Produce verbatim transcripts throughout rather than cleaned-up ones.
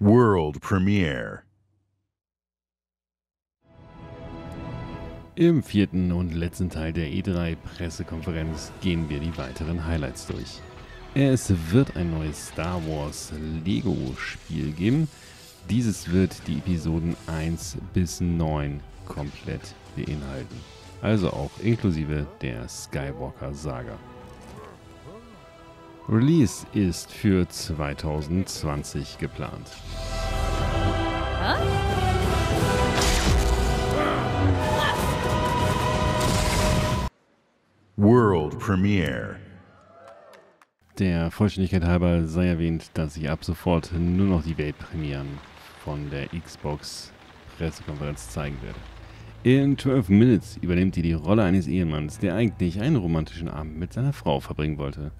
World Premiere. Im vierten und letzten Teil der E drei Pressekonferenz gehen wir die weiteren Highlights durch. Es wird ein neues Star Wars Lego Spiel geben. Dieses wird die Episoden eins bis neun komplett beinhalten. Also auch inklusive der Skywalker-Saga. Release ist für zwanzig zwanzig geplant. World Premiere. Der Vollständigkeit halber sei erwähnt, dass sich ab sofort nur noch die Weltpremieren von der Xbox-Pressekonferenz zeigen werde. In zwölf Minutes übernimmt sie die Rolle eines Ehemanns, der eigentlich einen romantischen Abend mit seiner Frau verbringen wollte.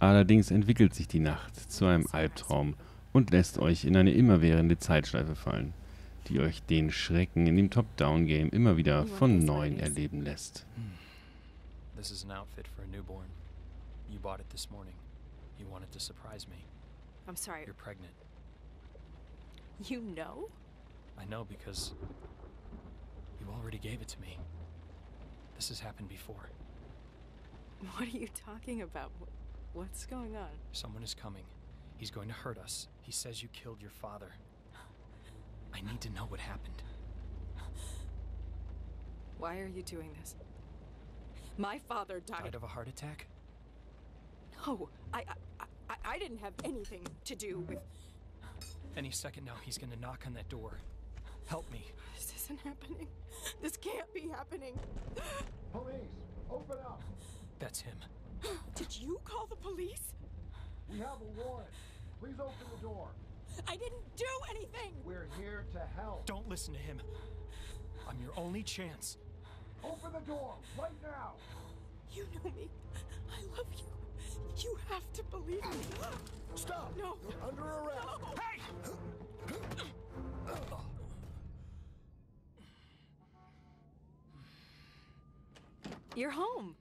Allerdings entwickelt sich die Nacht zu einem Albtraum und lässt euch in eine immerwährende Zeitschleife fallen, die euch den Schrecken in dem Top-Down-Game immer wieder von Neuem erleben lässt. This is an outfit for a newborn. You bought it this morning. You wanted to surprise me. I'm sorry. You're pregnant. You know? I know because you already gave it to me. This has happened before. What are you talking about? What's going on? Someone is coming. He's going to hurt us. He says you killed your father. I need to know what happened. Why are you doing this? My father died. Died of a heart attack? No, I, I, I, I didn't have anything to do with... Any second now, he's gonna knock on that door. Help me. This isn't happening. This can't be happening. Police, open up. That's him. Did you call the police? We have a warrant. Please open the door. I didn't do anything. We're here to help. Don't listen to him. I'm your only chance. Open the door right now. You know me. I love you. You have to believe me. Stop. No. You're under arrest. No. Hey! You're home.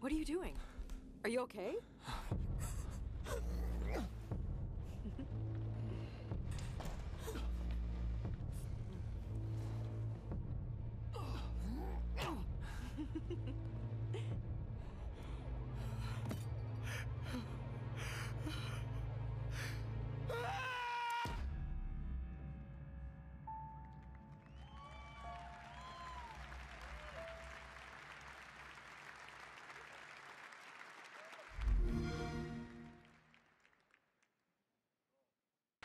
What are you doing? Are you okay?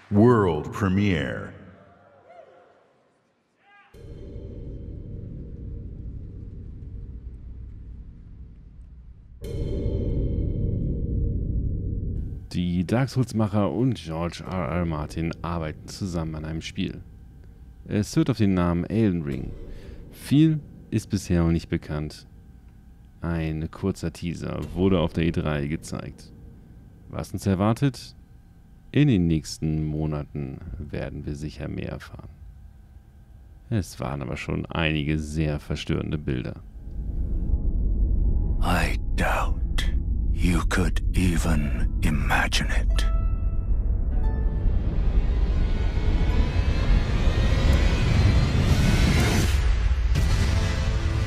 World Premiere. Die Dark Souls-Macher und George R R. Martin arbeiten zusammen an einem Spiel. Es hört auf den Namen Elden Ring. Viel ist bisher noch nicht bekannt. Ein kurzer Teaser wurde auf der E drei gezeigt. Was uns erwartet? In den nächsten Monaten werden wir sicher mehr erfahren. Es waren aber schon einige sehr verstörende Bilder. I doubt you could even imagine it.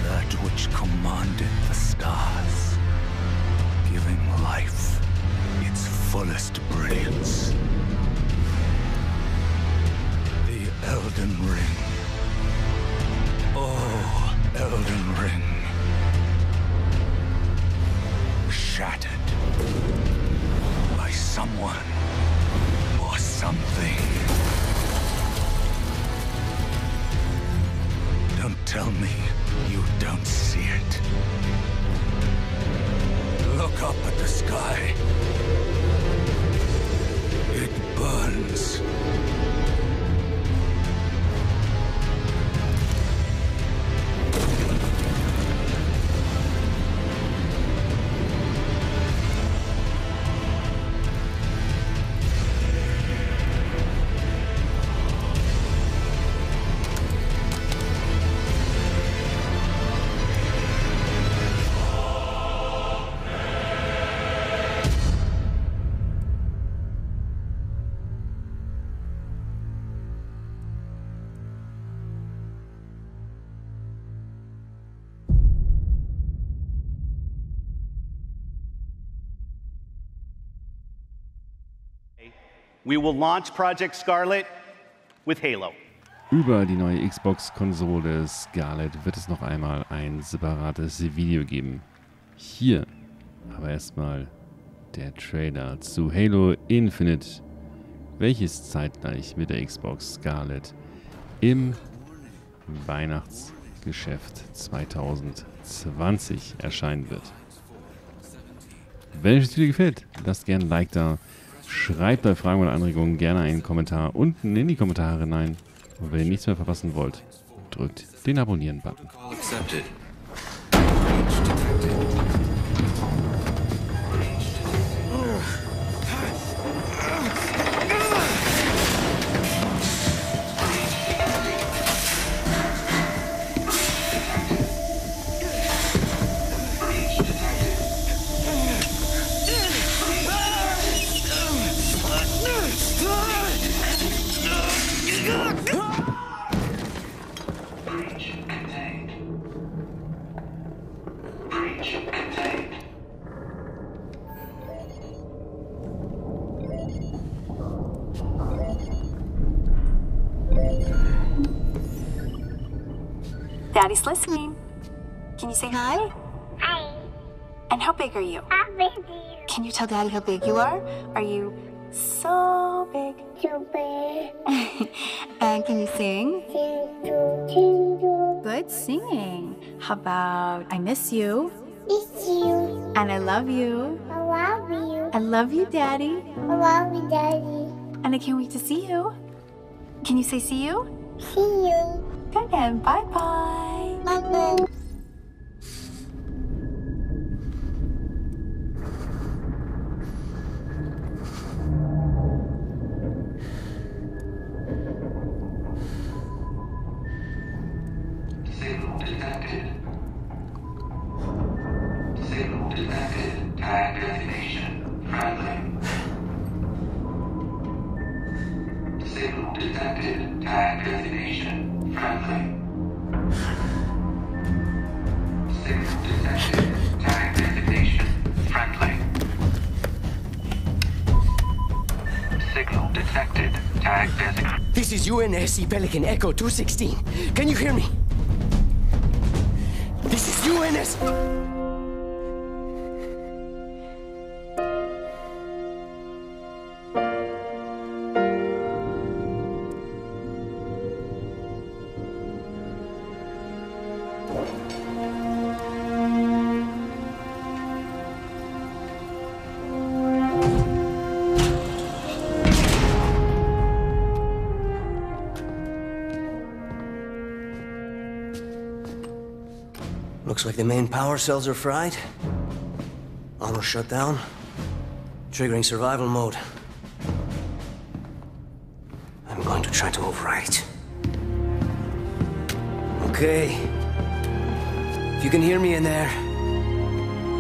That which commanded the stars, giving life its fullest brilliance. The Elden Ring. Oh, Elden Ring. Shattered by someone or something. Don't tell me you don't see it. Look up at the sky. It burns. We will launch Project Scarlet with Halo. Über die neue Xbox-Konsole Scarlet wird es noch einmal ein separates Video geben. Hier aber erstmal der Trailer zu Halo Infinite, welches zeitgleich mit der Xbox Scarlet im Weihnachtsgeschäft zwanzig zwanzig erscheinen wird. Wenn euch das Video gefällt, lasst gerne ein Like da, schreibt bei Fragen oder Anregungen gerne einen Kommentar unten in die Kommentare hinein. Und wenn ihr nichts mehr verpassen wollt, drückt den Abonnieren-Button. Daddy's listening. Can you say hi? Hi. And how big are you? How big are you? Can you tell Daddy how big you are? Are you so big? So big. And can you sing? Good singing. How about I miss you? Miss you. And I love you. I love you. I love you, Daddy. I love you, Daddy. And I can't wait to see you. Can you say see you? See you. Good and bye-bye. Mama. This is U N S C Pelican Echo two sixteen. Can you hear me? This is U N S C. Looks like the main power cells are fried. Auto shutdown. Triggering survival mode. I'm going to try to overwrite. Okay. If you can hear me in there,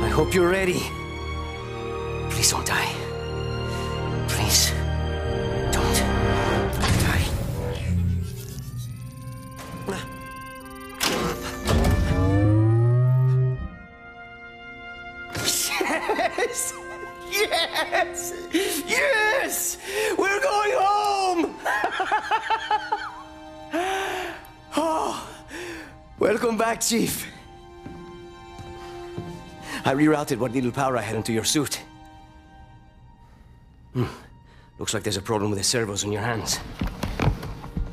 I hope you're ready. Please don't die. Please don't die. Yes! Yes! Yes! We're going home! Oh, welcome back, Chief. I rerouted what little power I had into your suit. Hmm. Looks like there's a problem with the servos in your hands.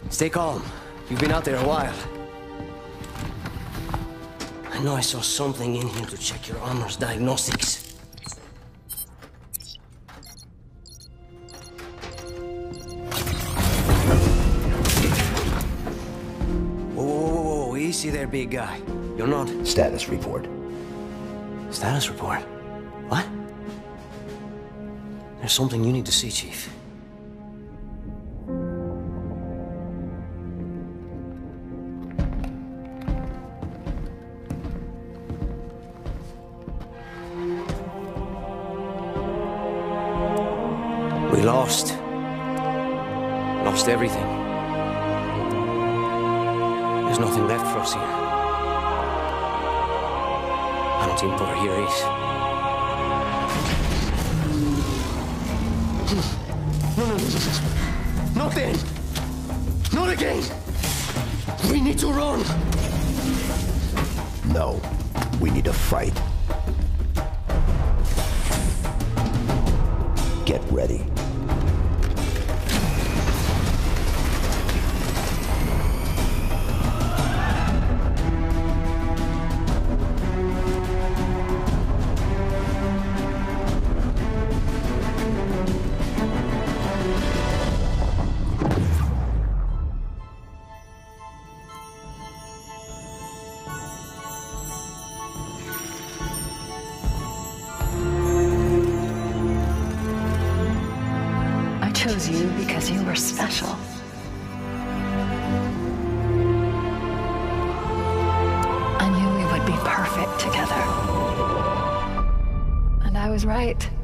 Stay calm. You've been out there a while. I know I saw something in here to check your armor's diagnostics. See there, big guy. You're not... Status report. Status report? What? There's something you need to see, Chief. We lost. Lost everything. There's nothing left for us here. I don't think Porter here is. No, no, no. places. Not then. Not again. We need to run. No, we need a fight. Get ready. Right.